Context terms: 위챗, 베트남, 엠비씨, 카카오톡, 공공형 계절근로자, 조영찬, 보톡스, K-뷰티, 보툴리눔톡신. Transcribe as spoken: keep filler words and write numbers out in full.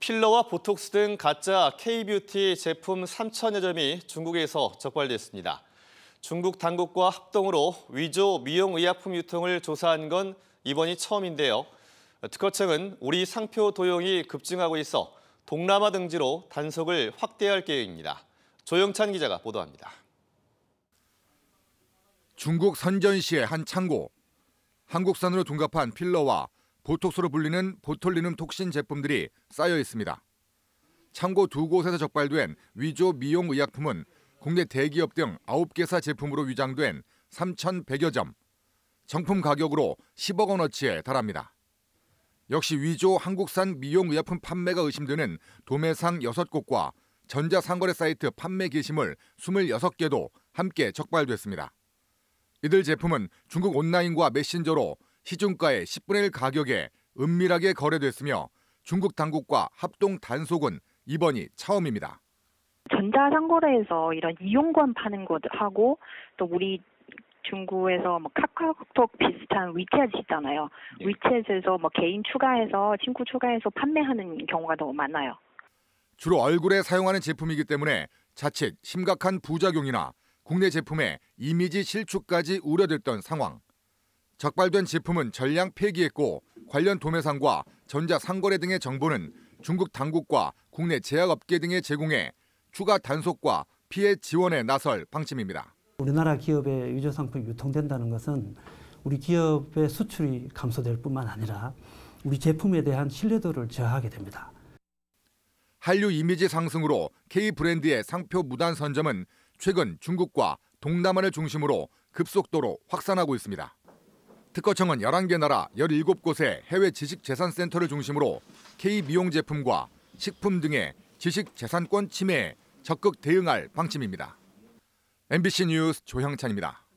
필러와 보톡스 등 가짜 K-뷰티 제품 삼천여 점이 중국에서 적발됐습니다. 중국 당국과 합동으로 위조 미용의약품 유통을 조사한 건 이번이 처음인데요. 특허청은 우리 상표 도용이 급증하고 있어 동남아 등지로 단속을 확대할 계획입니다. 조영찬 기자가 보도합니다. 중국 선전시의 한 창고. 한국산으로 둔갑한 필러와 보톡스로 불리는 보툴리눔톡신 제품들이 쌓여 있습니다. 창고 두 곳에서 적발된 위조 미용의약품은 국내 대기업 등 아홉 개사 제품으로 위장된 삼천백여 점, 정품 가격으로 십억 원어치에 달합니다. 역시 위조 한국산 미용의약품 판매가 의심되는 도매상 여섯 곳과 전자상거래 사이트 판매 게시물 스물여섯 개도 함께 적발됐습니다. 이들 제품은 중국 온라인과 메신저로 시중가의 십분의 일 가격에 은밀하게 거래됐으며 중국 당국과 합동 단속은 이번이 처음입니다. 전자상거래에서 이런 이용권 파는 것하고 또 우리 중국에서 뭐 카카오톡 비슷한 위챗 있잖아요. 네. 위챗에서 뭐 개인 추가해서 친구 추가해서 판매하는 경우가 더 많아요. 주로 얼굴에 사용하는 제품이기 때문에 자칫 심각한 부작용이나 국내 제품의 이미지 실추까지 우려됐던 상황. 적발된 제품은 전량 폐기했고 관련 도매상과 전자상거래 등의 정보는 중국 당국과 국내 제약업계 등에 제공해 추가 단속과 피해 지원에 나설 방침입니다. 우리나라 기업의 위조 상품이 유통된다는 것은 우리 기업의 수출이 감소될 뿐만 아니라 우리 제품에 대한 신뢰도를 저하하게 됩니다. 한류 이미지 상승으로 K-브랜드의 상표 무단 선점은 최근 중국과 동남아를 중심으로 급속도로 확산하고 있습니다. 특허청은 열한 개 나라 열일곱 곳의 해외 지식재산센터를 중심으로 K-미용 제품과 식품 등의 지식재산권 침해에 적극 대응할 방침입니다. 엠비씨 뉴스 조형찬입니다.